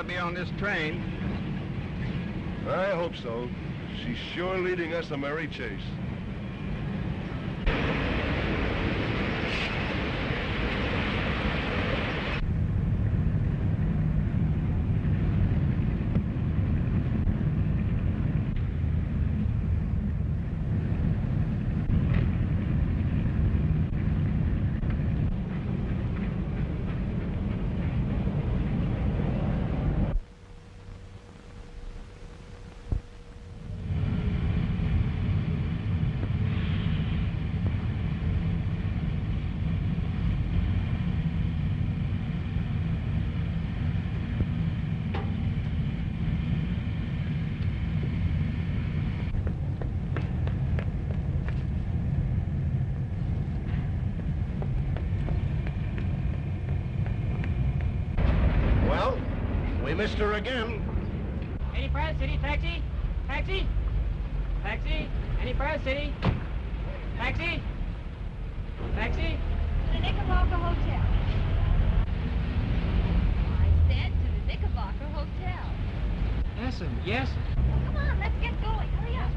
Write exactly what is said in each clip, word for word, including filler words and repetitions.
to be on this train. I hope so. She's sure leading us a merry chase. Missed her again. Any fire, city? Taxi? Taxi? Taxi? Any fire, city? Taxi? Taxi? To the Knickerbocker Hotel. I said to the Knickerbocker Hotel. Yes, and yes. Well, come on, let's get going. Hurry up.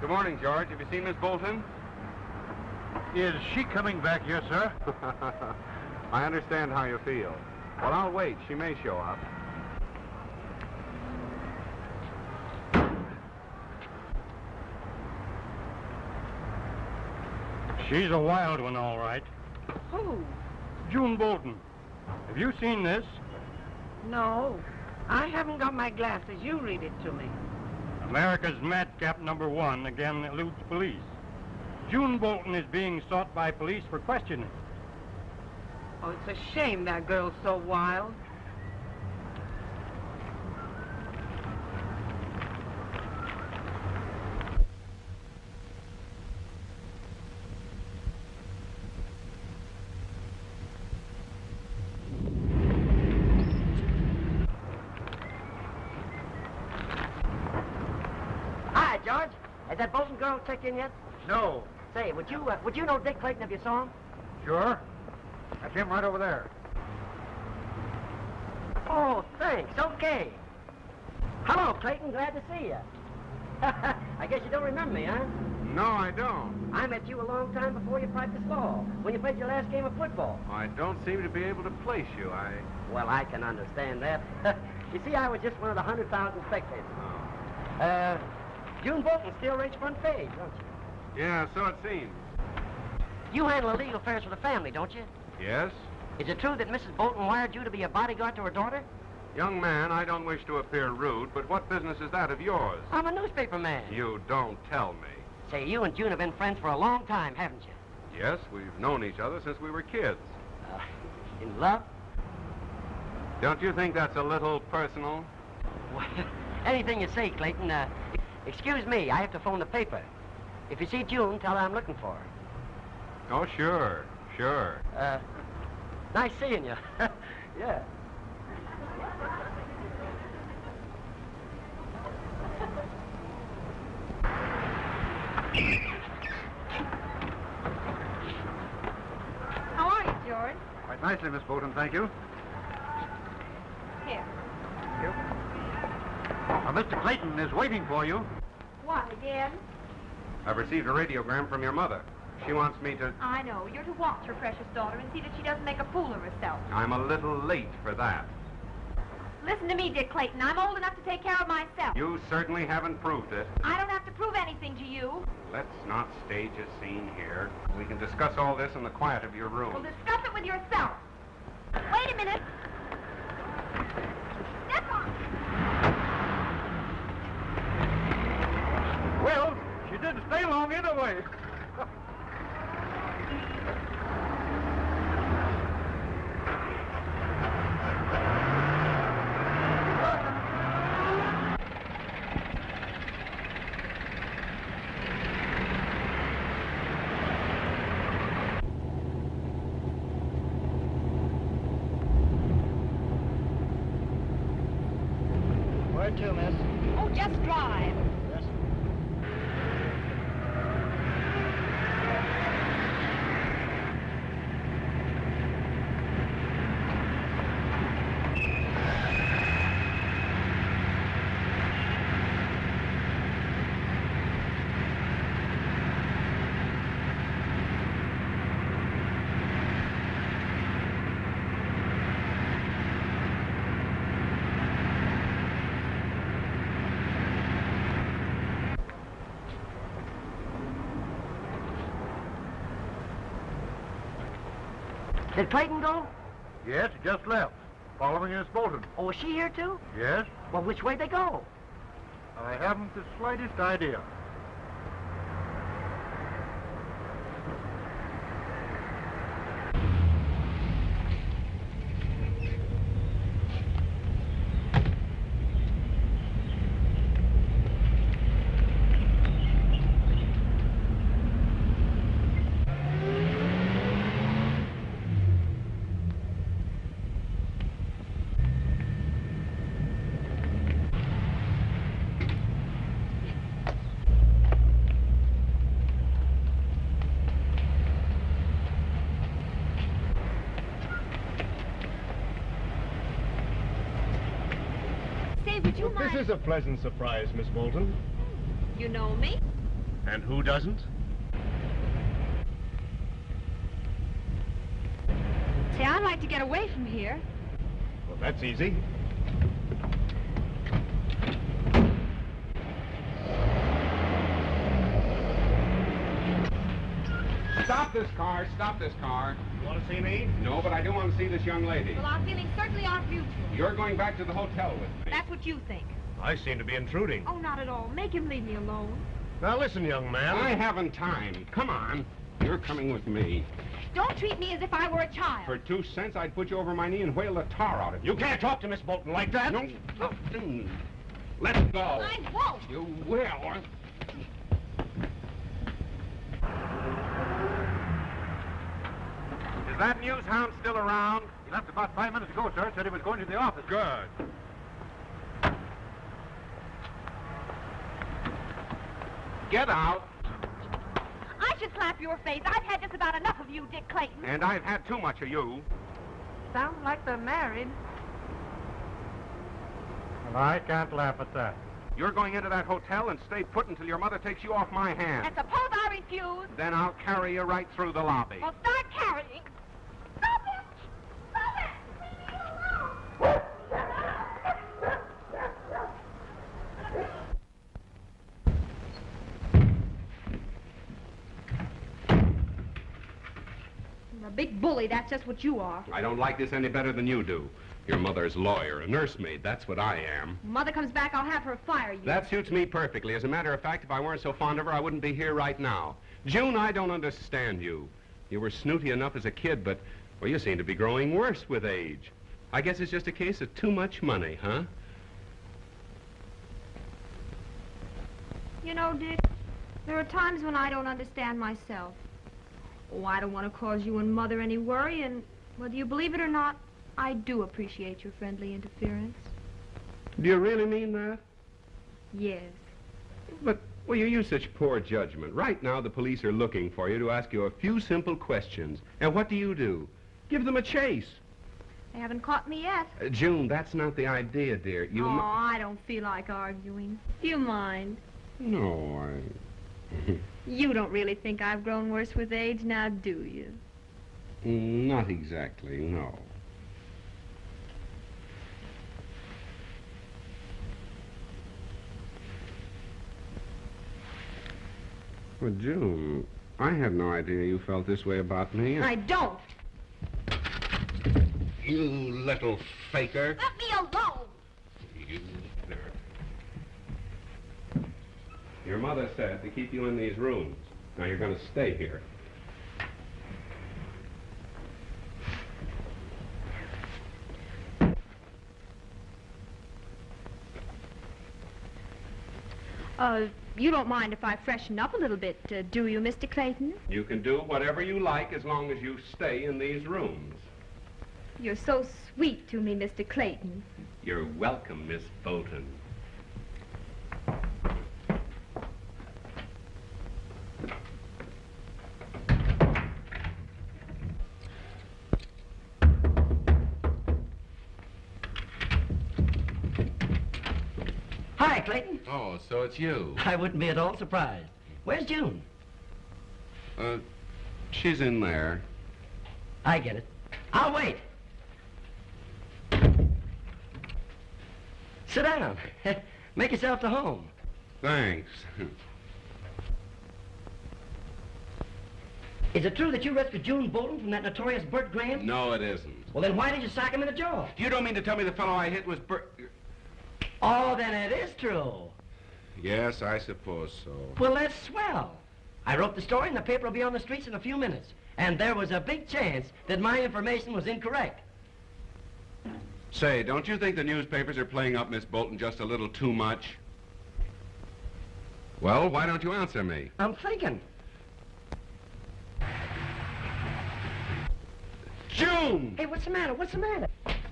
Good morning, George. Have you seen Miss Bolton? Is she coming back here, sir? I understand how you feel. Well, I'll wait. She may show up. She's a wild one, all right. Who? June Bolton. Have you seen this? No. I haven't got my glasses. You read it to me. America's madcap number one again eludes police. June Bolton is being sought by police for questioning. Oh, it's a shame that girl's so wild. Checked in yet? No. Say, would you uh, would you know Dick Clayton if you saw him? Sure. That's him right over there. Oh, thanks. Okay. Hello, Clayton. Glad to see you. I guess you don't remember me, huh? No, I don't. I met you a long time before you practiced law, when you played your last game of football. I don't seem to be able to place you. I... Well, I can understand that. You see, I was just one of the hundred thousand spectators. Oh. Uh... June Bolton still rates front page, don't you? Yeah, so it seems. You handle illegal affairs for the family, don't you? Yes. Is it true that Missus Bolton wired you to be a bodyguard to her daughter? Young man, I don't wish to appear rude, but what business is that of yours? I'm a newspaper man. You don't tell me. Say, you and June have been friends for a long time, haven't you? Yes, we've known each other since we were kids. Uh, in love? Don't you think that's a little personal? Well, anything you say, Clayton. Uh, Excuse me, I have to phone the paper. If you see June, tell her I'm looking for her. Oh, sure, sure. Uh, nice seeing you. Yeah. How are you, George? Quite nicely, Miss Bolton, thank you. Here. Thank you. Well, Mister Clayton is waiting for you. What, again? I've received a radiogram from your mother. She wants me to... I know. You're to watch her precious daughter and see that she doesn't make a fool of herself. I'm a little late for that. Listen to me, Dick Clayton. I'm old enough to take care of myself. You certainly haven't proved it. I don't have to prove anything to you. Let's not stage a scene here. We can discuss all this in the quiet of your room. Well, discuss it with yourself. Wait a minute. Step on. Well, she didn't stay long anyway. Where to, miss? Oh, just drive. Yes. Did Clayton go? Yes, he just left, following Miss Bolton. Oh, is she here too? Yes. Well, which way they go? I haven't the slightest idea. This is a pleasant surprise, Miss Bolton. You know me? And who doesn't? Say, I'd like to get away from here. Well, that's easy. Stop this car, stop this car. You want to see me? No, but I do want to see this young lady. Well, our feelings certainly aren't mutual. You're going back to the hotel with me. That's what you think. I seem to be intruding. Oh, not at all. Make him leave me alone. Now, listen, young man. I haven't time. Come on. You're coming with me. Don't treat me as if I were a child. For two cents, I'd put you over my knee and whale the tar out of you. You can't talk to Miss Bolton like that. No. Let's go. I won't. You will. Is that news hound still around? He left about five minutes ago, sir. Said he was going to the office. Good. Get out. I should slap your face. I've had just about enough of you, Dick Clayton. And I've had too much of you. Sounds like they're married. Well, I can't laugh at that. You're going into that hotel and stay put until your mother takes you off my hand. And suppose I refuse? Then I'll carry you right through the lobby. Well, start carrying. A big bully, that's just what you are. I don't like this any better than you do. Your mother's lawyer, a nursemaid, that's what I am. Mother comes back, I'll have her fire you. That suits me perfectly. As a matter of fact, if I weren't so fond of her, I wouldn't be here right now. June, I don't understand you. You were snooty enough as a kid, but, well, you seem to be growing worse with age. I guess it's just a case of too much money, huh? You know, Dick, there are times when I don't understand myself. Oh, I don't want to cause you and Mother any worry, and whether you believe it or not, I do appreciate your friendly interference. Do you really mean that? Yes. But, well, you use such poor judgment. Right now, the police are looking for you to ask you a few simple questions. And what do you do? Give them a chase. They haven't caught me yet. Uh, June, that's not the idea, dear. You. Oh, I don't feel like arguing. Do you mind? No, I... You don't really think I've grown worse with age now, do you? Not exactly, no. Well, June, I had no idea you felt this way about me. I don't. You little faker. Let me alone. You... Your mother said to keep you in these rooms. Now you're going to stay here. Uh, you don't mind if I freshen up a little bit, uh, do you, Mister Clayton? You can do whatever you like as long as you stay in these rooms. You're so sweet to me, Mister Clayton. You're welcome, Miss Bolton. Hi, Clayton. Oh, so it's you. I wouldn't be at all surprised. Where's June? Uh, she's in there. I get it. I'll wait. Sit down. Make yourself to home. Thanks. Is it true that you rescued June Bolton from that notorious Bert Graham? No, it isn't. Well, then why did you sock him in the jaw? You don't mean to tell me the fellow I hit was Bert... Oh, then it is true. Yes, I suppose so. Well, that's swell. I wrote the story and the paper will be on the streets in a few minutes. And there was a big chance that my information was incorrect. Say, don't you think the newspapers are playing up Miss Bolton just a little too much? Well, why don't you answer me? I'm thinking. June! Hey, what's the matter? What's the matter?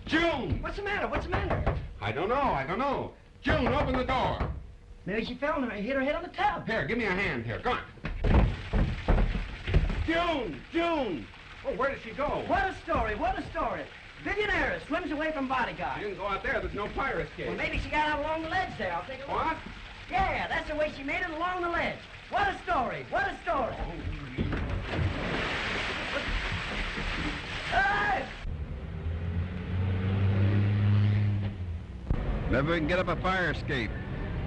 June! What's the matter? What's the matter? I don't know. I don't know. June, open the door. Maybe she fell and hit her head on the tub. Here, give me a hand here. Come on. June! June! Oh, where did she go? What a story. What a story. Billionaire swims away from bodyguard. She didn't go out there. There's no fire escape. Well, maybe she got out along the ledge there. I'll take a look. What? Yeah, that's the way she made it, along the ledge. What a story. What a story. Hey! Never can get up a fire escape.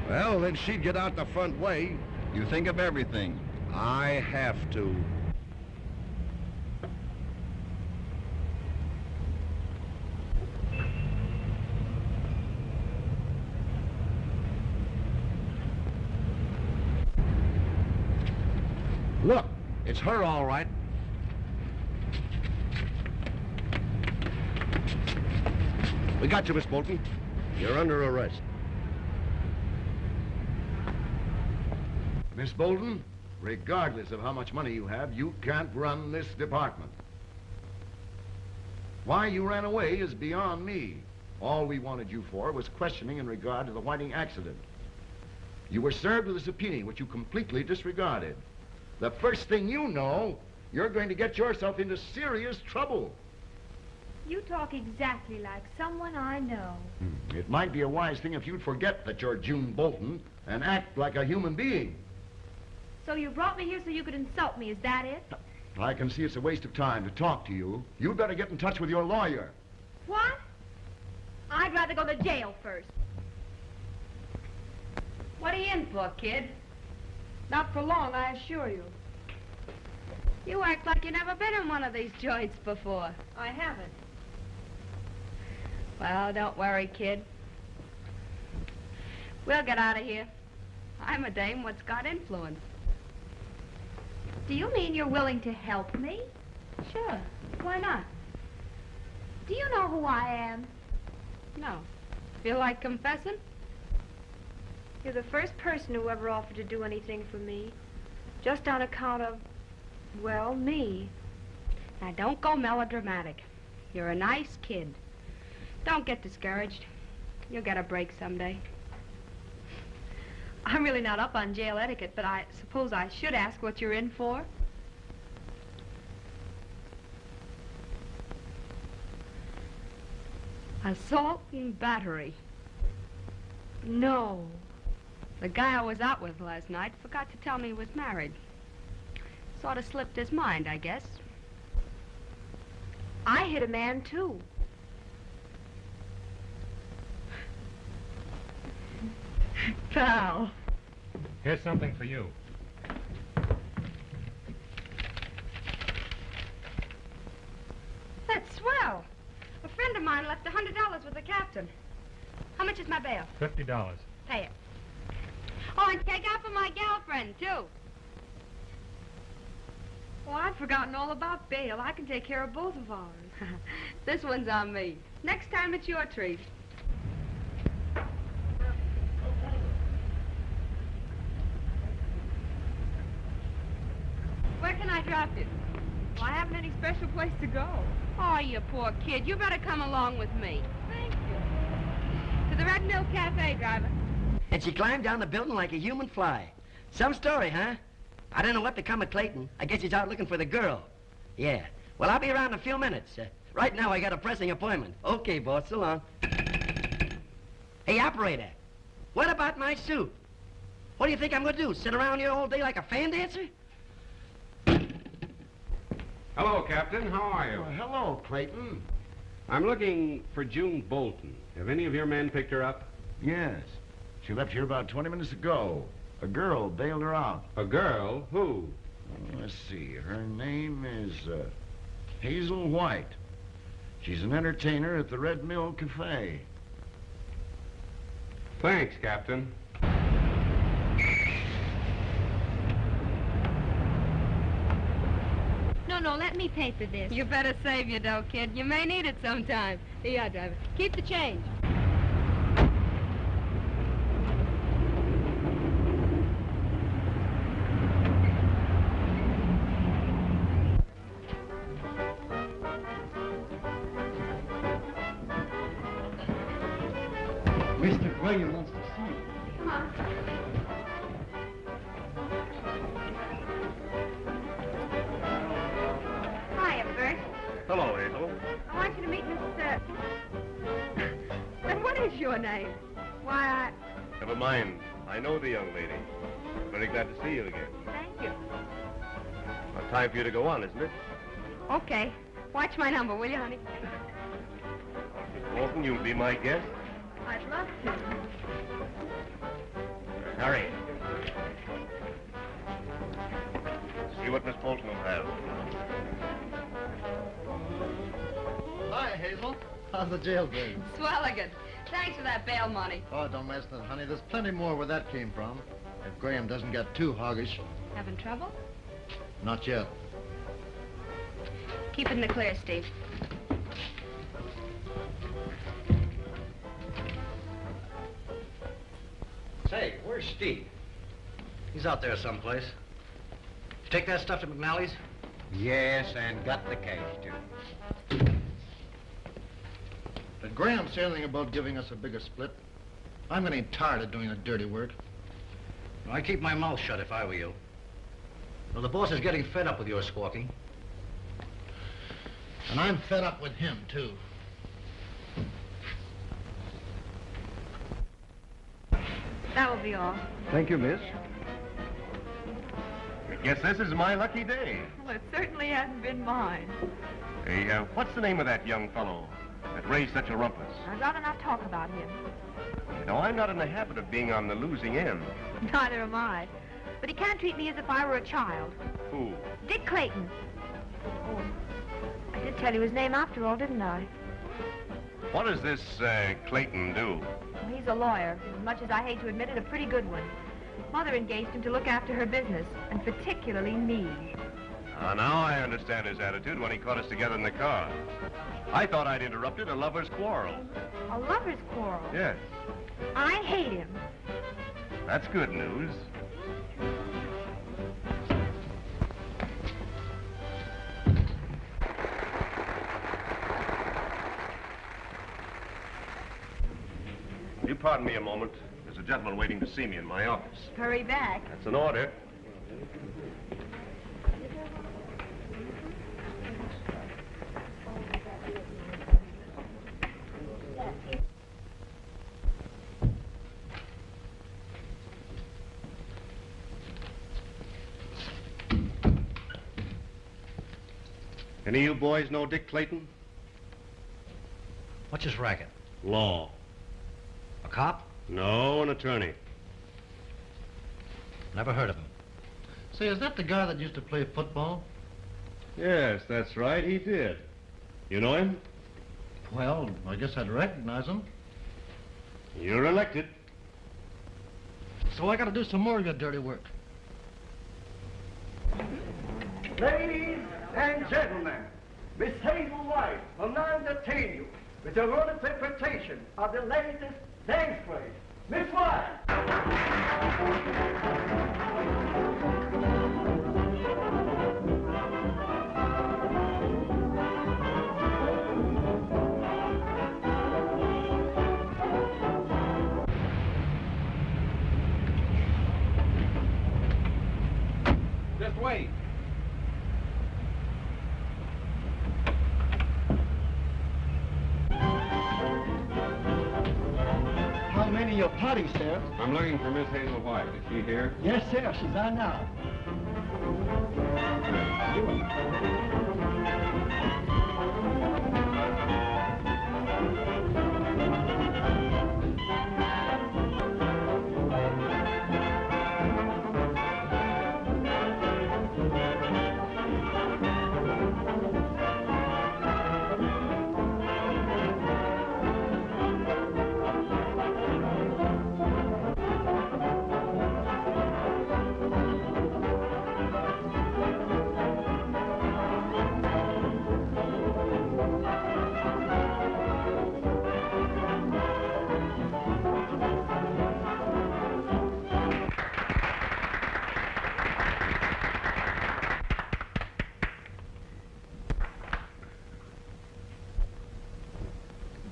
Well, then she'd get out the front way. You think of everything. I have to. Look, it's her all right. We got you, Miss Bolton. You're under arrest. Miss Bolton, regardless of how much money you have, you can't run this department. Why you ran away is beyond me. All we wanted you for was questioning in regard to the Whiting accident. You were served with a subpoena, which you completely disregarded. The first thing you know, you're going to get yourself into serious trouble. You talk exactly like someone I know. Hmm. It might be a wise thing if you'd forget that you're June Bolton and act like a human being. So you brought me here so you could insult me, is that it? I can see it's a waste of time to talk to you. You'd better get in touch with your lawyer. What? I'd rather go to jail first. What are you in for, kid? Not for long, I assure you. You act like you've never been in one of these joints before. I haven't. Well, don't worry, kid. We'll get out of here. I'm a dame what's got influence. Do you mean you're willing to help me? Sure. Why not? Do you know who I am? No. Feel like confessing? You're the first person who ever offered to do anything for me, just on account of, well, me. Now, don't go melodramatic. You're a nice kid. Don't get discouraged. You'll get a break someday. I'm really not up on jail etiquette, but I suppose I should ask what you're in for. Assault and battery. No. The guy I was out with last night forgot to tell me he was married. Sort of slipped his mind, I guess. I hit a man, too. Pal. Here's something for you. That's swell. A friend of mine left one hundred dollars with the captain. How much is my bail? fifty dollars. Pay it. Oh, and take out for my girlfriend, too. Oh, I've forgotten all about bail. I can take care of both of ours. This one's on me. Next time, it's your treat. Where can I drop you? Well, I haven't any special place to go. Oh, you poor kid. You better come along with me. Thank you. To the Red Mill Cafe, driver. And she climbed down the building like a human fly. Some story, huh? I don't know what become of Clayton. I guess he's out looking for the girl. Yeah. Well, I'll be around in a few minutes. Uh, right now, I got a pressing appointment. Okay, boss. So long. Hey, operator. What about my suit? What do you think I'm going to do, sit around here all day like a fan dancer? Hello, Captain. How are you? Well, hello, Clayton. I'm looking for June Bolton. Have any of your men picked her up? Yes. She left here about twenty minutes ago. A girl bailed her out. A girl? Who? Well, let's see. Her name is uh, Hazel White. She's an entertainer at the Red Mill Cafe. Thanks, Captain. No, no, let me pay for this. You better save your dough, kid. You may need it sometime. Here you are, driver. Keep the change. Mister Graham wants to see you. Come on. Hiya, Bert. Hello, Hazel. I want you to meet Mister But what is your name? Why, I... Never mind. I know the young lady. Very glad to see you again. Thank you. Well, time for you to go on, isn't it? Okay. Watch my number, will you, honey? Mister Bolton, you'll be my guest. I'd love to. Hurry. See what Miss Bolton will have. Hi, Hazel. How's the jail bird? Swelligan. Thanks for that bail money. Oh, don't mention it, honey. There's plenty more where that came from. If Graham doesn't get too hoggish. Having trouble? Not yet. Keep it in the clear, Steve. Say, where's Steve? He's out there someplace. You take that stuff to McNally's? Yes, and got the cash, too. Did Graham say anything about giving us a bigger split? I'm getting tired of doing the dirty work. Well, I'd keep my mouth shut if I were you. Well, the boss is getting fed up with your squawking. And I'm fed up with him, too. That will be all. Thank you, miss. I guess this is my lucky day. Well, it certainly hasn't been mine. Hey, uh, what's the name of that young fellow that raised such a rumpus? I'd rather not talk about him. You know, I'm not in the habit of being on the losing end. Neither am I. But he can't treat me as if I were a child. Who? Dick Clayton. Oh, I did tell you his name after all, didn't I? What does this uh, Clayton do? Well, he's a lawyer. As much as I hate to admit it, a pretty good one. Mother engaged him to look after her business, and particularly me. Uh, now I understand his attitude when he caught us together in the car. I thought I'd interrupted a lover's quarrel. A lover's quarrel? Yes. I hate him. That's good news. You pardon me a moment. There's a gentleman waiting to see me in my office. Hurry back. That's an order. Any of you boys know Dick Clayton? What's his racket? Law. A cop? No, an attorney. Never heard of him. Say, is that the guy that used to play football? Yes, that's right, he did. You know him? Well, I guess I'd recognize him. You're elected. So I gotta do some more of your dirty work. Ladies and gentlemen, Miss Hazel White will now entertain you with her own interpretation of the latest dance please. Miss White. Just wait. remain in your party, sir. I'm looking for Miss Hazel White. Is she here? Yes, sir. She's on now.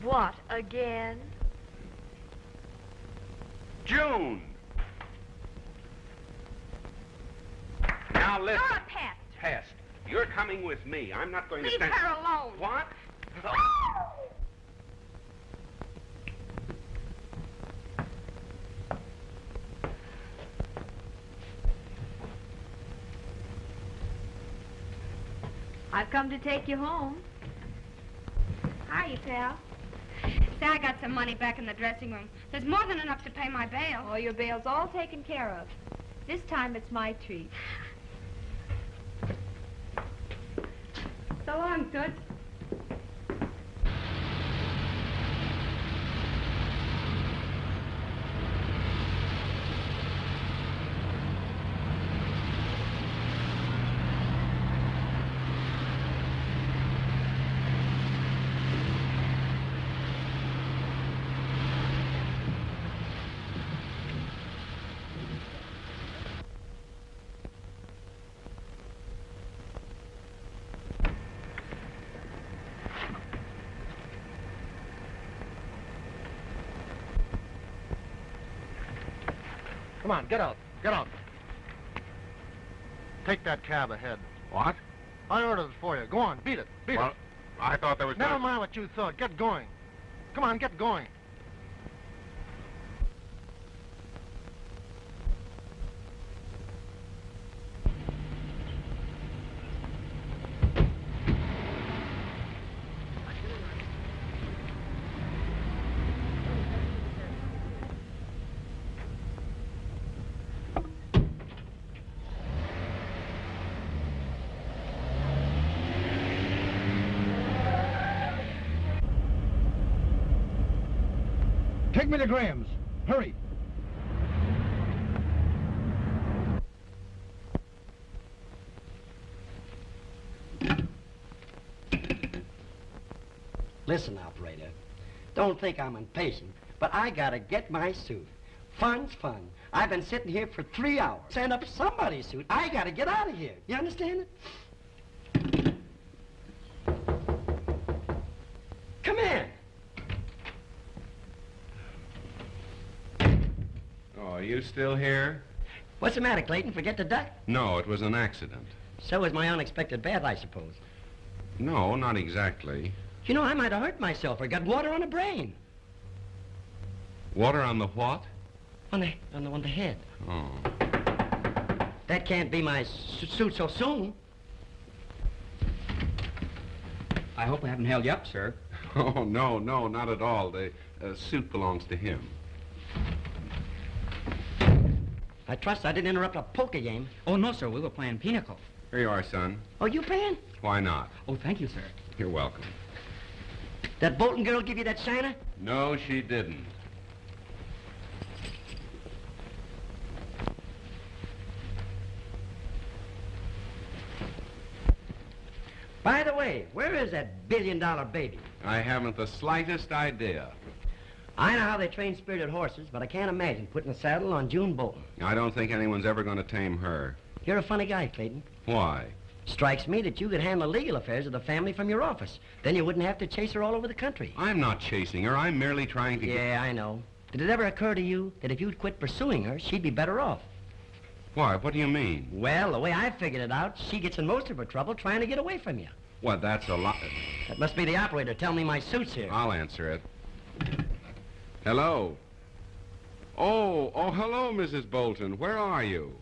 What, again? June! Now listen. You're a pest. Pest. You're coming with me. I'm not going to stand... Leave her alone. What? Oh. I've come to take you home. Hiya, pal. I got some money back in the dressing room. There's more than enough to pay my bail. Oh, your bail's all taken care of. This time it's my treat. So long, Toots. Come on, get out, get out. Take that cab ahead. What? I ordered it for you. Go on, beat it, beat well, it. I thought there was... Never mind what you thought, get going. Come on, get going. Take me to Graham's. Hurry. Listen, operator. Don't think I'm impatient, but I gotta get my suit. Fun's fun. I've been sitting here for three hours. Send up somebody's suit. I gotta get out of here. You understand it? Come in. Are you still here? What's the matter, Clayton? Forget the duck? No, it was an accident. So was my unexpected bath, I suppose. No, not exactly. You know, I might have hurt myself or got water on the brain. Water on the what? On the, on the, on the head. Oh. That can't be my su suit so soon. I hope I haven't held you up, sir. Oh, no, no, not at all. The uh, suit belongs to him. I trust I didn't interrupt a poker game. Oh, no, sir. We were playing pinochle. Here you are, son. Oh, you paying? Why not? Oh, thank you, sir. You're welcome. That Bolton girl give you that shiner? No, she didn't. By the way, where is that billion-dollar baby? I haven't the slightest idea. I know how they train spirited horses, but I can't imagine putting a saddle on June Bolton. I don't think anyone's ever going to tame her. You're a funny guy, Clayton. Why? Strikes me that you could handle legal affairs of the family from your office. Then you wouldn't have to chase her all over the country. I'm not chasing her. I'm merely trying to... Yeah, I know. Did it ever occur to you that if you'd quit pursuing her, she'd be better off? Why? What do you mean? Well, the way I figured it out, she gets in most of her trouble trying to get away from you. Well, that's a lot... That must be the operator telling me my suit's here. I'll answer it. Hello. Oh, oh, hello, Missus Bolton. Where are you?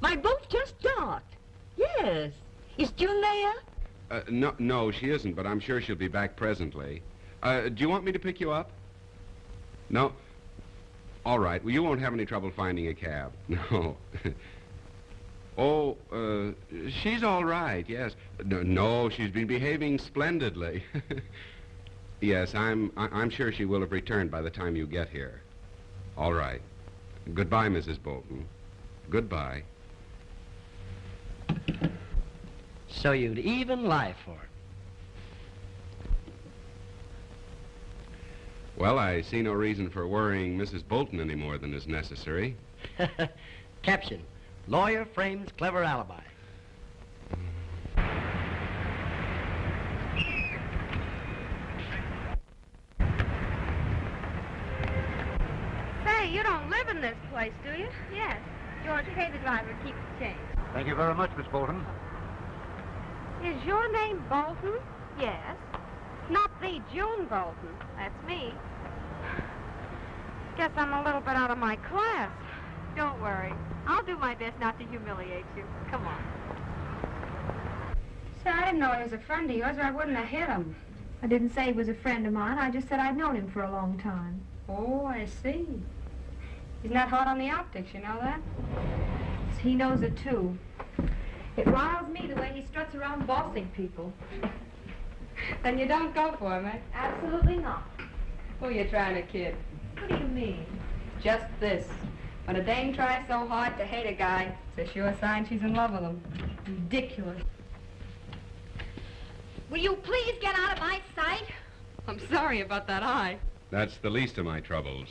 My boat's just docked. Yes. Is June there? Uh, no, no, she isn't, but I'm sure she'll be back presently. Uh, do you want me to pick you up? No? All right. Well, you won't have any trouble finding a cab. No. Oh, uh, she's all right, yes. No, no, she's been behaving splendidly. Yes, I'm, I, I'm sure she will have returned by the time you get here. All right. Goodbye, Missus Bolton. Goodbye. So you'd even lie for it. Well, I see no reason for worrying Missus Bolton any more than is necessary. Caption, lawyer frames clever alibi. Say, you don't live in this place, do you? Yes. George, pay the driver and keep the change. Thank you very much, Miss Bolton. Is your name Bolton? Yes. Not the June Bolton. That's me. Guess I'm a little bit out of my class. Don't worry. I'll do my best not to humiliate you. Come on. Say, I didn't know he was a friend of yours or I wouldn't have hit him. I didn't say he was a friend of mine. I just said I'd known him for a long time. Oh, I see. He's not hot on the optics, you know that? He knows it, too. It riles me the way he struts around bossing people. Then you don't go for him, eh? Absolutely not. Who are you trying to kid? What do you mean? Just this. When a dame tries so hard to hate a guy, it's a sure sign she's in love with him. Ridiculous. Will you please get out of my sight? I'm sorry about that eye. That's the least of my troubles.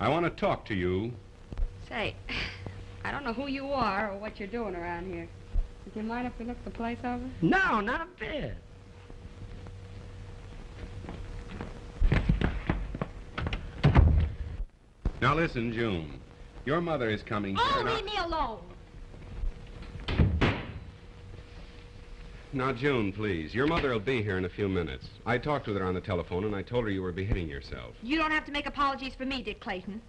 I want to talk to you. Say, I don't know who you are or what you're doing around here. Would you mind if we look the place over? No, not a bit. Now listen, June. Your mother is coming here. Oh, leave me alone. Now, June, please. Your mother will be here in a few minutes. I talked with her on the telephone, and I told her you were behaving yourself. You don't have to make apologies for me, Dick Clayton.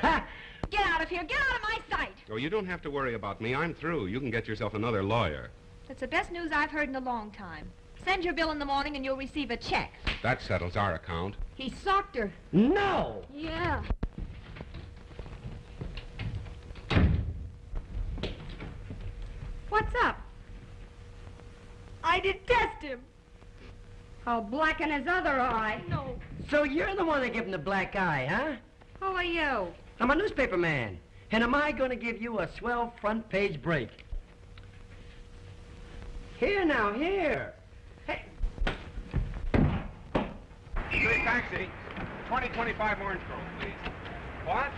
Ha! Get out of here. Get out of my sight. Oh, you don't have to worry about me. I'm through. You can get yourself another lawyer. That's the best news I've heard in a long time. Send your bill in the morning and you'll receive a check. That settles our account. He socked her. No. Yeah. What's up? I detest him. I'll blacken his other eye. No. So you're the one that gave him the black eye, huh? Who are you? I'm a newspaper man, and am I going to give you a swell front page break? Here now, here. Hey. Street taxi, twenty twenty-five Orange Grove, please. What?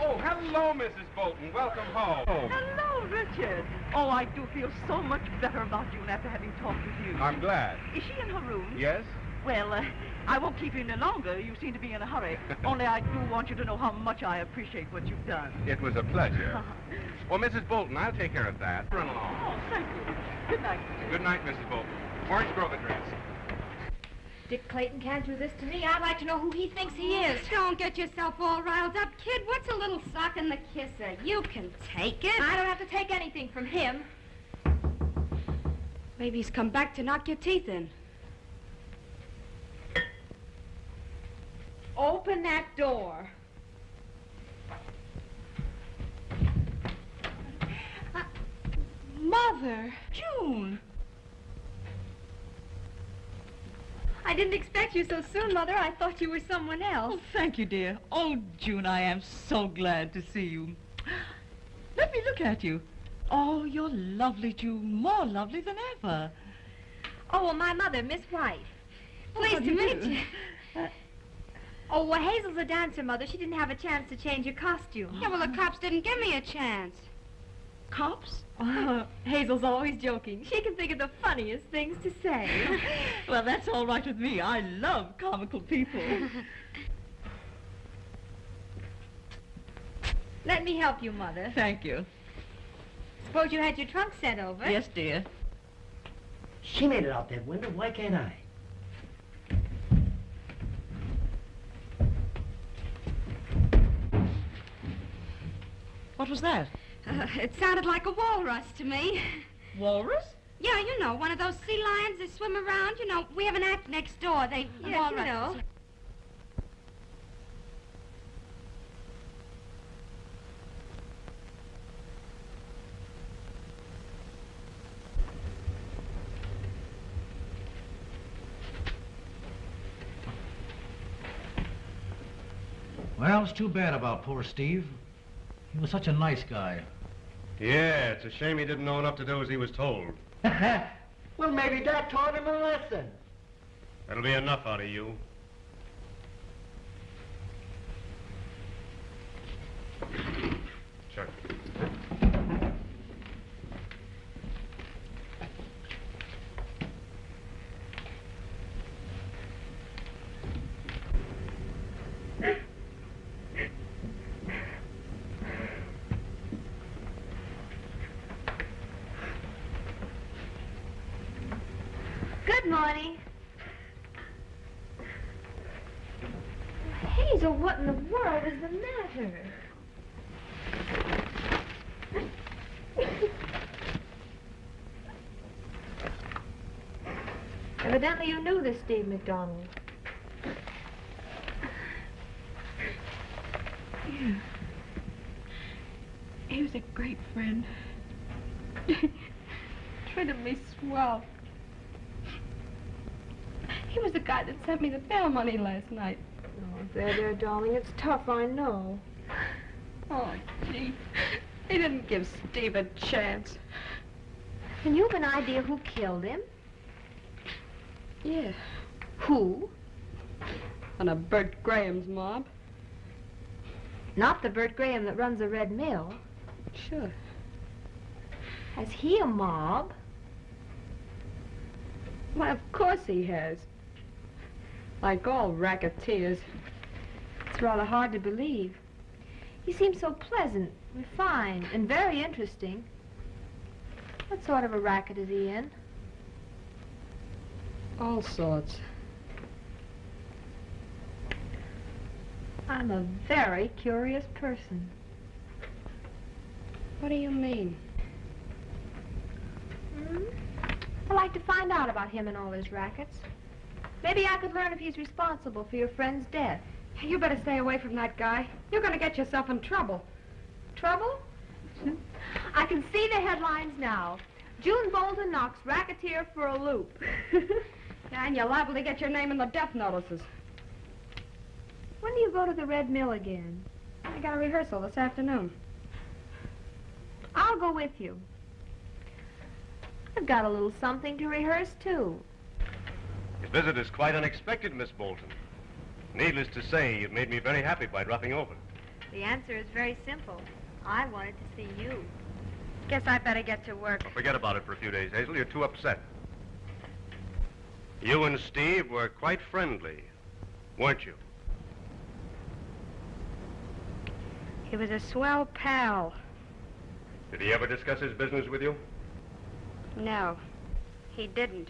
Oh, hello, Missus Bolton. Welcome home. Hello, Richard. Oh, I do feel so much better about June after having talked with you. I'm glad. Is she in her room? Yes. Well, uh, I won't keep you any longer. You seem to be in a hurry. Only I do want you to know how much I appreciate what you've done. It was a pleasure. Well, Missus Bolton, I'll take care of that. Run along. Oh, thank you. Good night. Good night, Missus Bolton. Orange Grove address. Dick Clayton can't do this to me. I'd like to know who he thinks he is. Don't get yourself all riled up, kid. What's a little sock in the kisser? You can take it. I don't have to take anything from him. Maybe he's come back to knock your teeth in. Open that door. Uh, Mother! June! I didn't expect you so soon, Mother. I thought you were someone else. Oh, thank you, dear. Oh, June, I am so glad to see you. Let me look at you. Oh, you're lovely, June. More lovely than ever. Oh, well, my mother, Miss White. Pleased to meet you. Uh, Oh, well, Hazel's a dancer, Mother. She didn't have a chance to change her costume. Yeah, well, the cops didn't give me a chance. Cops? Oh, Hazel's always joking. She can think of the funniest things to say. Well, that's all right with me. I love comical people. Let me help you, Mother. Thank you. Suppose you had your trunk sent over. Yes, dear. She made it out that window. Why can't I? What was that? Uh, it sounded like a walrus to me. Walrus? Yeah, you know, one of those sea lions that swim around. You know, we have an act next door. They yes, walrus. You know. Well, it's too bad about poor Steve. He was such a nice guy. Yeah, it's a shame he didn't know enough to do as he was told. Well, maybe Dad taught him a lesson. That'll be enough out of you. Chuck. Hazel, what in the world is the matter? Evidently you knew this Steve McDonald. Yeah. He was a great friend. Treated me swell. He was the guy that sent me the bail money last night. Oh, there, there, darling. It's tough, I know. Oh, gee. They didn't give Steve a chance. And you have an idea who killed him? Yeah. Who? One of Bert Graham's mob. Not the Bert Graham that runs the Red Mill. Sure. Has he a mob? Why, of course he has. Like all racketeers. It's rather hard to believe. He seems so pleasant, refined, and very interesting. What sort of a racket is he in? All sorts. I'm a very curious person. What do you mean? Hmm? I'd like to find out about him and all his rackets. Maybe I could learn if he's responsible for your friend's death. You better stay away from that guy. You're going to get yourself in trouble. Trouble? I can see the headlines now. June Bolton knocks racketeer for a loop. And you're liable to get your name in the death notices. When do you go to the Red Mill again? I got a rehearsal this afternoon. I'll go with you. I've got a little something to rehearse, too. Your visit is quite unexpected, Miss Bolton. Needless to say, you've made me very happy by dropping over. The answer is very simple. I wanted to see you. Guess I better get to work. Well, forget about it for a few days, Hazel. You're too upset. You and Steve were quite friendly, weren't you? He was a swell pal. Did he ever discuss his business with you? No, he didn't.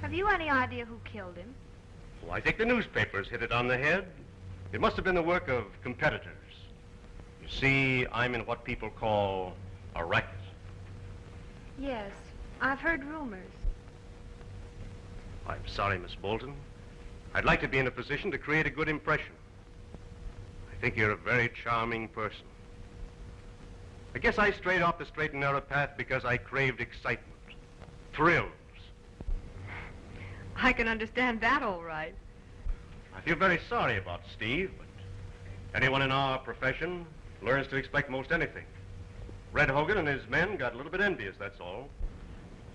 Have you any idea who killed him? Well, I think the newspapers hit it on the head. It must have been the work of competitors. You see, I'm in what people call a racket. Yes, I've heard rumors. I'm sorry, Miss Bolton. I'd like to be in a position to create a good impression. I think you're a very charming person. I guess I strayed off the straight and narrow path because I craved excitement, thrills. I can understand that all right. I feel very sorry about Steve, but anyone in our profession learns to expect most anything. Red Hogan and his men got a little bit envious, that's all.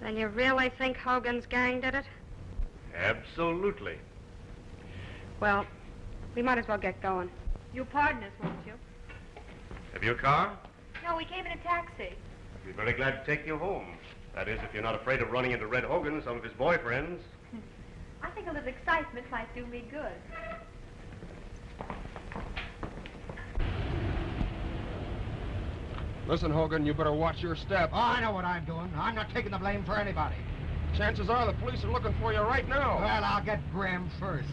Then you really think Hogan's gang did it? Absolutely. Well, we might as well get going. You'll pardon us, won't you? Have you a car? No, we came in a taxi. I'd be very glad to take you home. That is, if you're not afraid of running into Red Hogan and some of his boyfriends. I think a little excitement might do me good. Listen, Hogan, you better watch your step. Oh, I know what I'm doing. I'm not taking the blame for anybody. Chances are the police are looking for you right now. Well, I'll get Graham first.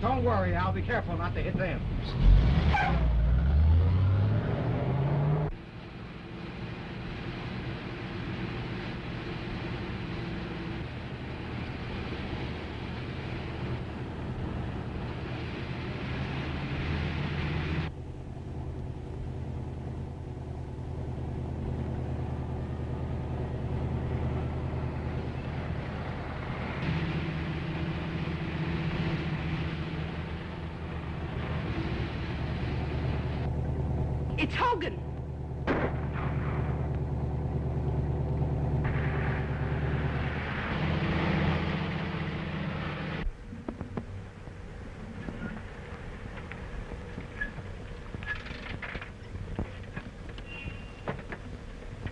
Don't worry, I'll be careful not to hit them. It's Hogan.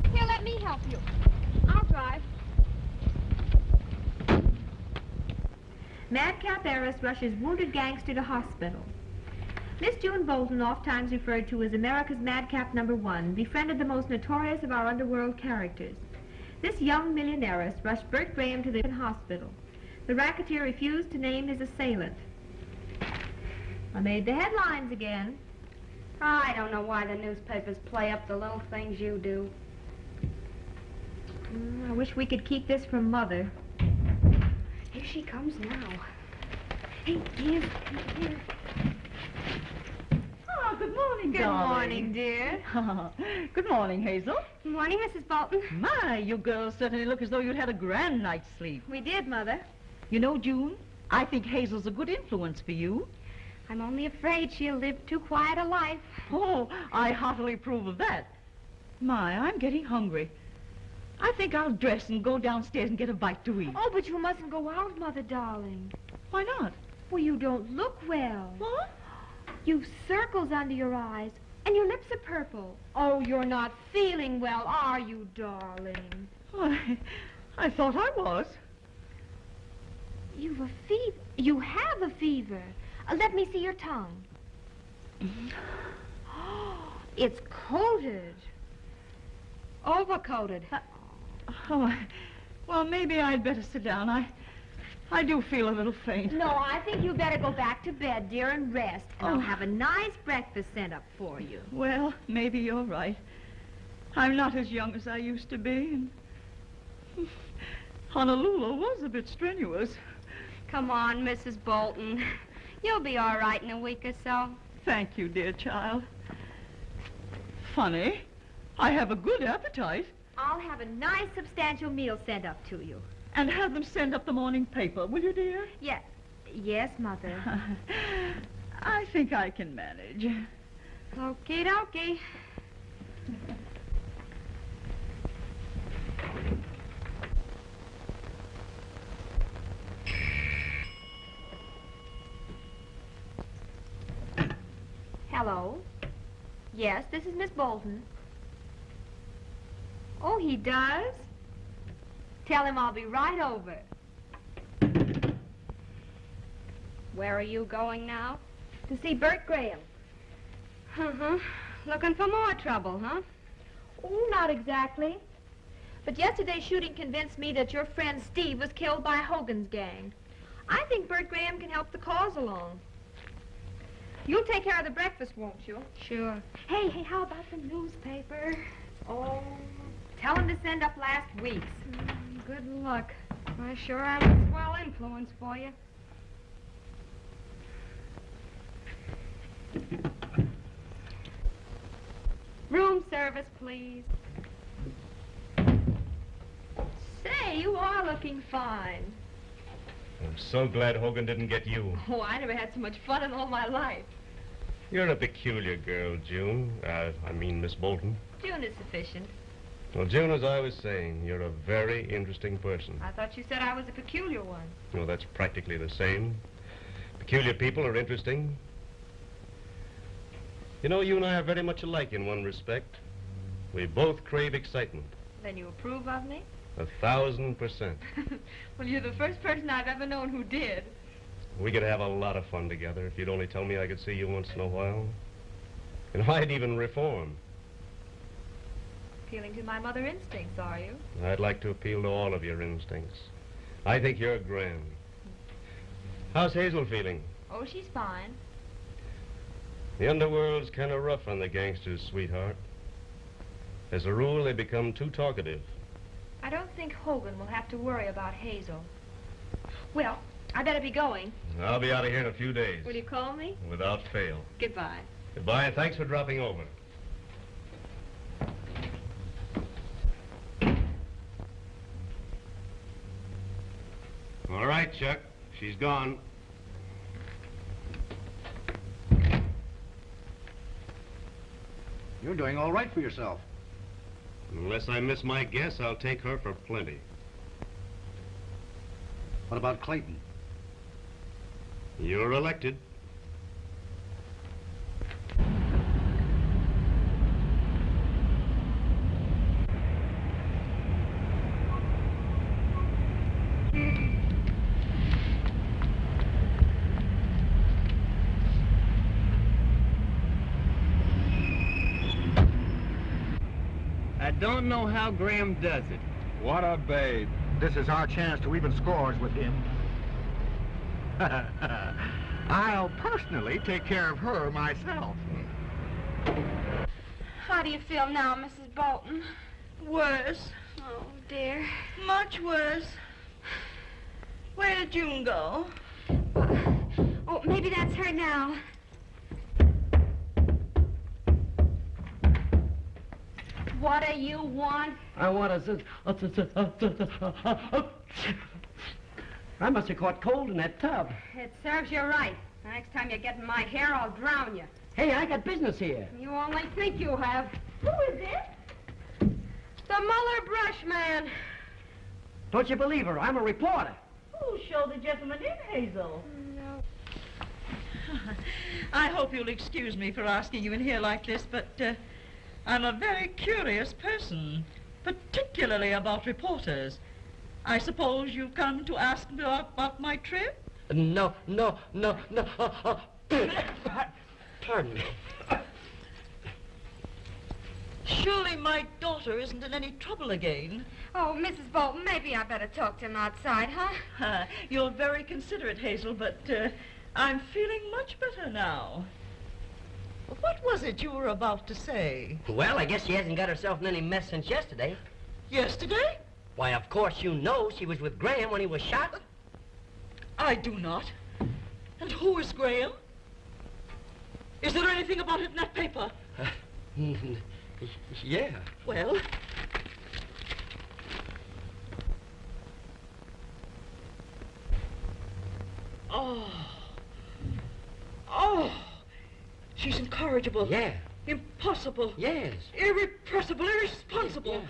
Here, let me help you. I'll drive. Madcap heiress rushes wounded gangster to hospital. Miss June Bolton, oft-times referred to as America's Madcap Number One, befriended the most notorious of our underworld characters. This young millionairess rushed Bert Graham to the hospital. The racketeer refused to name his assailant. I made the headlines again. Oh, I don't know why the newspapers play up the little things you do. Mm, I wish we could keep this from Mother. Here she comes now. Hey, dear, here. Oh, good morning, Good darling. morning, dear. Good morning, Hazel. Good morning, Missus Bolton. My, you girls certainly look as though you'd had a grand night's sleep. We did, Mother. You know, June, I think Hazel's a good influence for you. I'm only afraid she'll live too quiet a life. Oh, I heartily approve of that. My, I'm getting hungry. I think I'll dress and go downstairs and get a bite to eat. Oh, but you mustn't go out, Mother, darling. Why not? Well, you don't look well. What? You've circles under your eyes, and your lips are purple. Oh, you're not feeling well, are you, darling? Well, I, I thought I was. You've a fever. You have a fever. Uh, let me see your tongue. Oh, it's coated. Overcoated. Uh, oh, I, well, maybe I'd better sit down. I... I do feel a little faint. No, I think you better go back to bed, dear, and rest. And oh. I'll have a nice breakfast sent up for you. Well, maybe you're right. I'm not as young as I used to be, and Honolulu was a bit strenuous. Come on, Missus Bolton. You'll be all right in a week or so. Thank you, dear child. Funny, I have a good appetite. I'll have a nice, substantial meal sent up to you. And have them send up the morning paper, will you, dear? Yes. Yes, Mother. I think I can manage. Okie dokie. Hello. Yes, this is Miss Bolton. Oh, he does? Tell him I'll be right over. Where are you going now? To see Bert Graham. Uh-huh. Looking for more trouble, huh? Oh, not exactly. But yesterday's shooting convinced me that your friend Steve was killed by Hogan's gang. I think Bert Graham can help the cause along. You'll take care of the breakfast, won't you? Sure. Hey, hey, how about the newspaper? Oh, tell him to send up last week's. Mm. Good luck. I'm sure I was a swell influence for you. Room service, please. Say, you are looking fine. I'm so glad Hogan didn't get you. Oh, I never had so much fun in all my life. You're a peculiar girl, June. Uh, I mean, Miss Bolton. June is sufficient. Well, June, as I was saying, you're a very interesting person. I thought you said I was a peculiar one. Well, that's practically the same. Peculiar people are interesting. You know, you and I are very much alike in one respect. We both crave excitement. Then you approve of me? A thousand percent. Well, you're the first person I've ever known who did. We could have a lot of fun together if you'd only tell me I could see you once in a while. And I'd even reform. Appealing to my mother instincts, are you? I'd like to appeal to all of your instincts. I think you're grand. How's Hazel feeling? Oh, she's fine. The underworld's kind of rough on the gangsters, sweetheart. As a rule, they become too talkative. I don't think Hogan will have to worry about Hazel. Well, I better be going. I'll be out of here in a few days. Will you call me? Without fail. Goodbye. Goodbye, and thanks for dropping over. All right, Chuck. She's gone. You're doing all right for yourself. Unless I miss my guess, I'll take her for plenty. What about Clayton? You're elected. Don't know how Graham does it. What a babe. This is our chance to even scores with him. I'll personally take care of her myself. How do you feel now, Missus Bolton? Worse. Oh, dear. Much worse. Where did June go? Oh, maybe that's her now. What do you want? I want a... I must have caught cold in that tub. It serves you right. The next time you get in my hair, I'll drown you. Hey, I got business here. You only think you have. Who is it? The Muller brush man. Don't you believe her? I'm a reporter. Who showed the gentleman in, Hazel? No. I hope you'll excuse me for asking you in here like this, but... Uh, I'm a very curious person, particularly about reporters. I suppose you've come to ask me about my trip? No, no, no, no. Oh, oh. Pardon me. Surely my daughter isn't in any trouble again. Oh, Missus Bolton, maybe I better talk to him outside, huh? Uh, you're very considerate, Hazel, but uh, I'm feeling much better now. What was it you were about to say? Well, I guess she hasn't got herself in any mess since yesterday. Yesterday? Why, of course you know she was with Graham when he was shot. Uh, I do not. And who is Graham? Is there anything about it in that paper? Uh, yeah. Well... Oh. Oh. She's incorrigible. Yeah. Impossible. Yes. Irrepressible, irresponsible. Yeah.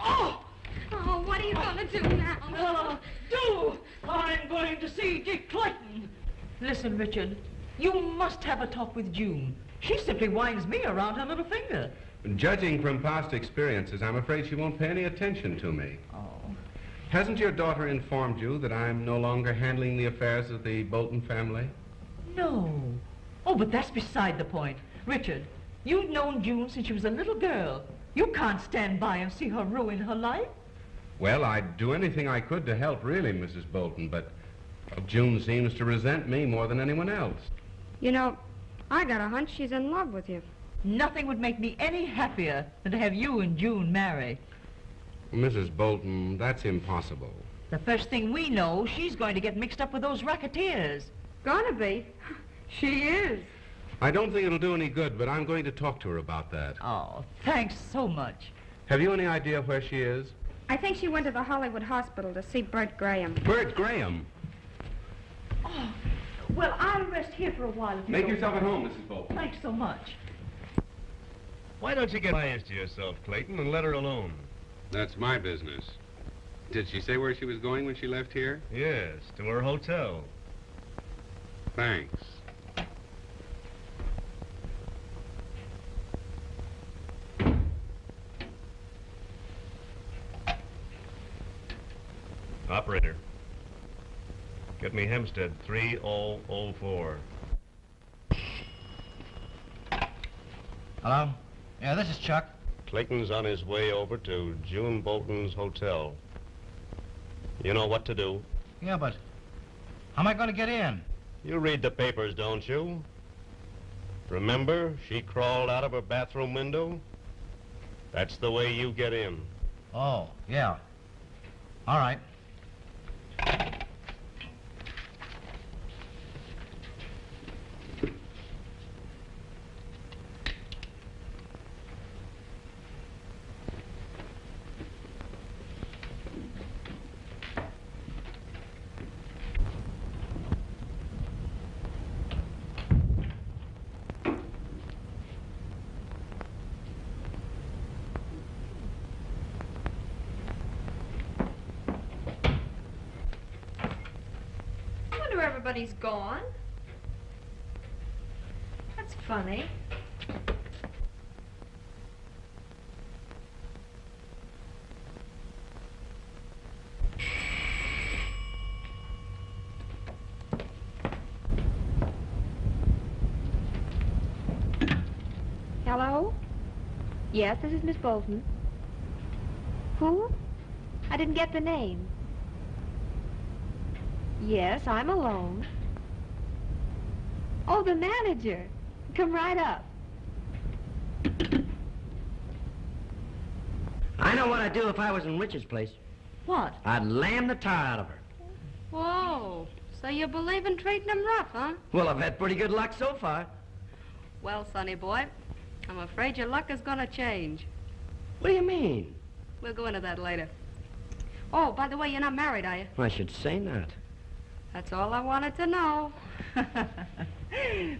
Oh! Oh, what are you going to do now? Uh, do! I'm going to see Dick Clayton. Listen, Richard, you must have a talk with June. She simply winds me around her little finger. Judging from past experiences, I'm afraid she won't pay any attention to me. Oh. Hasn't your daughter informed you that I'm no longer handling the affairs of the Bolton family? No. Oh, but that's beside the point. Richard, you've known June since she was a little girl. You can't stand by and see her ruin her life. Well, I'd do anything I could to help, really, Missus Bolton, but June seems to resent me more than anyone else. You know, I got a hunch she's in love with you. Nothing would make me any happier than to have you and June marry. Missus Bolton, that's impossible. The first thing we know, she's going to get mixed up with those racketeers. Gonna be. She is. I don't think it'll do any good, but I'm going to talk to her about that. Oh, thanks so much. Have you any idea where she is? I think she went to the Hollywood Hospital to see Bert Graham. Bert Graham? Oh, well, I'll rest here for a while. If Make you yourself at home, Missus Bolton. Thanks so much. Why don't you get liars to yourself, Clayton, and let her alone? That's my business. Did she say where she was going when she left here? Yes, to her hotel. Thanks. Operator, get me Hempstead three oh oh four. Hello? Yeah, this is Chuck. Clayton's on his way over to June Bolton's hotel. You know what to do. Yeah, but how am I going to get in? You read the papers, don't you? Remember, she crawled out of her bathroom window? That's the way you get in. Oh, yeah. All right. Everybody's gone. That's funny. Hello? Yes, this is Miss Bolton. Who? I didn't get the name. Yes, I'm alone. Oh, the manager. Come right up. I know what I'd do if I was in Richard's place. What? I'd lam the tire out of her. Whoa. So you believe in treating them rough, huh? Well, I've had pretty good luck so far. Well, sonny boy, I'm afraid your luck is gonna change. What do you mean? We'll go into that later. Oh, by the way, you're not married, are you? I should say not. That's all I wanted to know.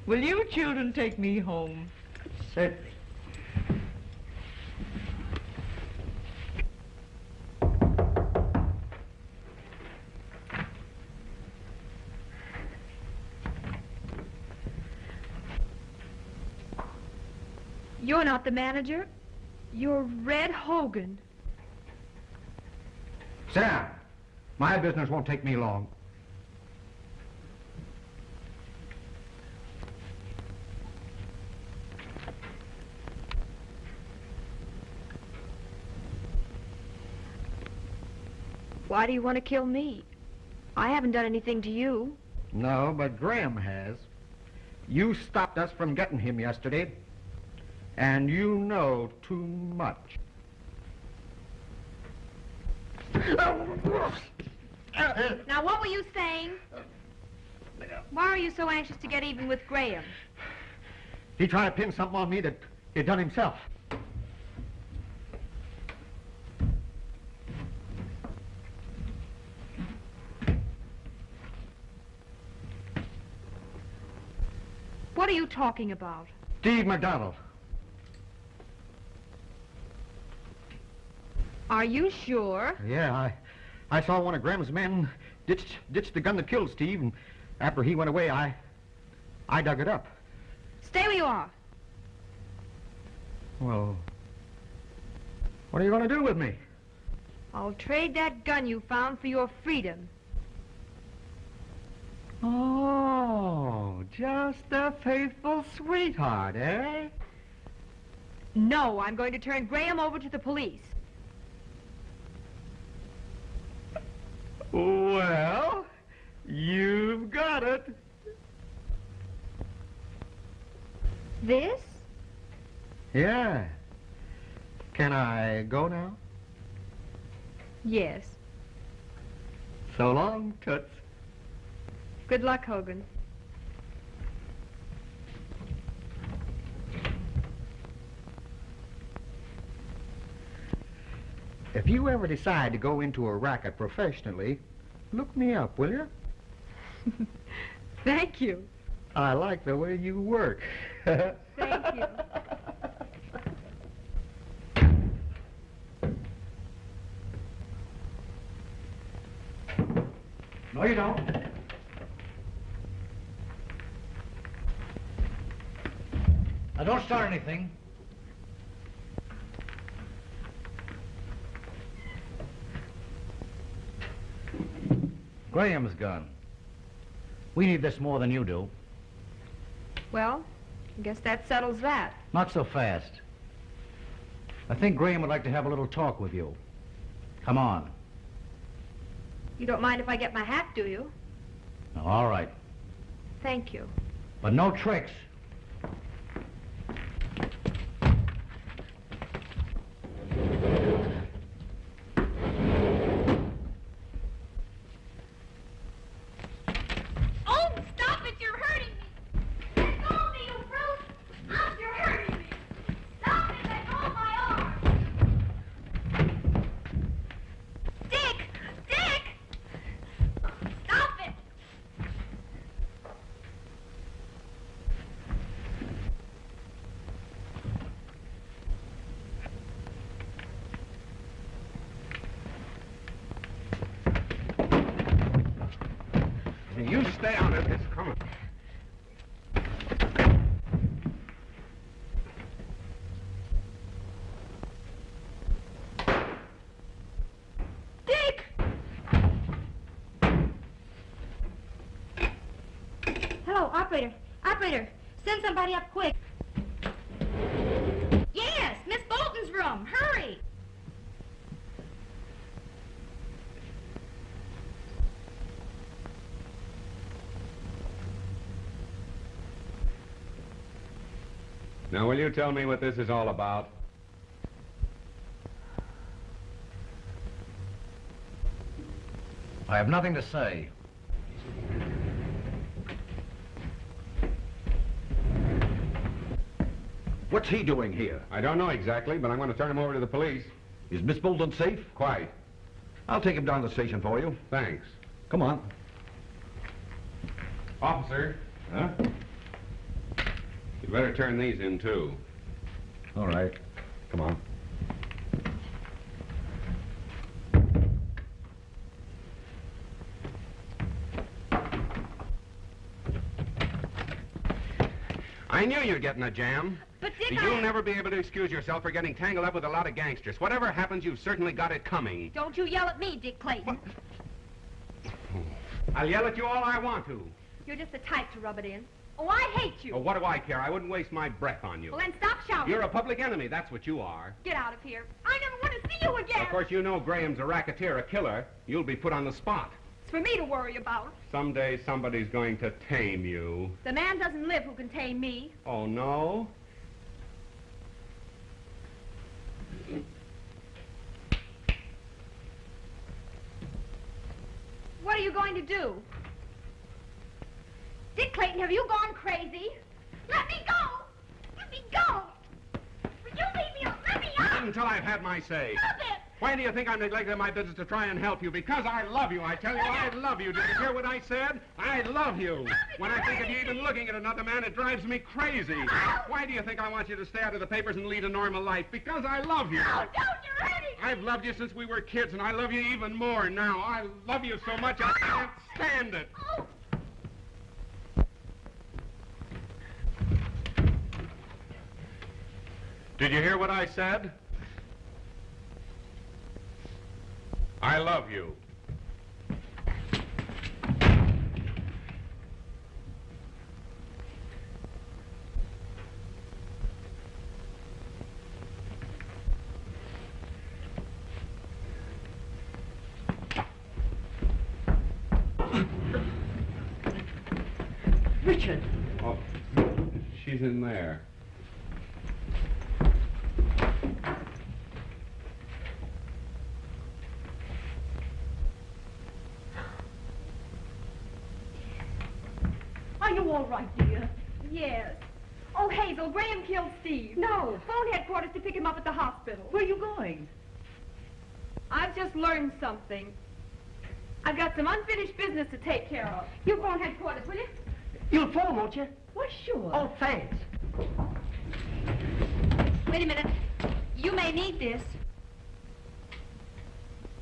Will you children take me home? Certainly. You're not the manager. You're Red Hogan. Sam, my business won't take me long. Why do you want to kill me? I haven't done anything to you. No, but Graham has. You stopped us from getting him yesterday. And you know too much. Now, what were you saying? Why are you so anxious to get even with Graham? He tried to pin something on me that he'd done himself. What are you talking about? Steve McDonald. Are you sure? Yeah, I, I saw one of Graham's men ditch, ditch the gun that killed Steve, and after he went away, I, I dug it up. Stay where you are. Well, what are you going to do with me? I'll trade that gun you found for your freedom. Oh, just a faithful sweetheart, eh? No, I'm going to turn Graham over to the police. Well, you've got it. This? Yeah. Can I go now? Yes. So long, Toots. Good luck, Hogan. If you ever decide to go into a racket professionally, look me up, will you? Thank you. I like the way you work. Thank you. No, you don't. Now, don't start anything. Graham's gone. We need this more than you do. Well, I guess that settles that. Not so fast. I think Graham would like to have a little talk with you. Come on. You don't mind if I get my hat, do you? No, all right. Thank you. But no tricks. Operator, operator, send somebody up quick. Yes, Miss Bolton's room, hurry. Now, will you tell me what this is all about? I have nothing to say. What's he doing here? I don't know exactly, but I'm going to turn him over to the police. Is Miss Bolton safe? Quite. I'll take him down to the station for you. Thanks. Come on. Officer. Huh? You'd better turn these in, too. All right. Come on. I knew you'd get in a jam. But Dick, You'll I... never be able to excuse yourself for getting tangled up with a lot of gangsters. Whatever happens, you've certainly got it coming. Don't you yell at me, Dick Clayton. What? I'll yell at you all I want to. You're just the type to rub it in. Oh, I hate you. Oh, what do I care? I wouldn't waste my breath on you. Well, then stop shouting. You're a public enemy. That's what you are. Get out of here. I never want to see you again. Of course, you know Graham's a racketeer, a killer. You'll be put on the spot. For me to worry about. Someday somebody's going to tame you. The man doesn't live who can tame me. Oh, no? What are you going to do? Dick Clayton, have you gone crazy? Let me go! Let me go! Will you leave me alone? Let me out! Not until I've had my say. Stop it! Why do you think I'm neglecting my business to try and help you? Because I love you. I tell you, I love you. Did you hear what I said? I love you. When I think of you even looking at another man, it drives me crazy. Why do you think I want you to stay out of the papers and lead a normal life? Because I love you. No, don't. You're hurting me. I've loved you since we were kids, and I love you even more now. I love you so much, I can't stand it. Oh. Did you hear what I said? I love you. Richard. Oh, she's in there. All right, dear. Yes. Oh, Hazel, Graham killed Steve. No. Phone headquarters to pick him up at the hospital. Where are you going? I've just learned something. I've got some unfinished business to take care of. You phone headquarters, will you? You'll phone, won't you? Well, sure. Oh, thanks. Wait a minute. You may need this.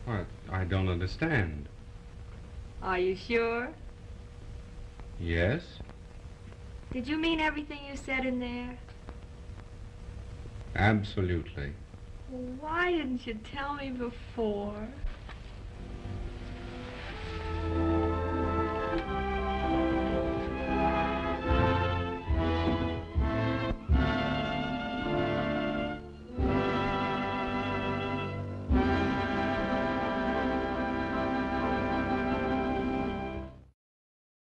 What? I don't understand. Are you sure? Yes. Did you mean everything you said in there? Absolutely. Why didn't you tell me before?